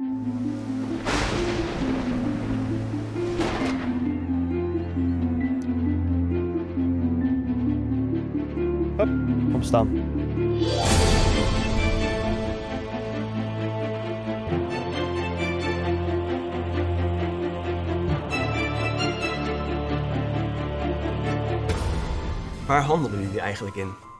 Hup, kom staan. Waar handelen jullie eigenlijk in?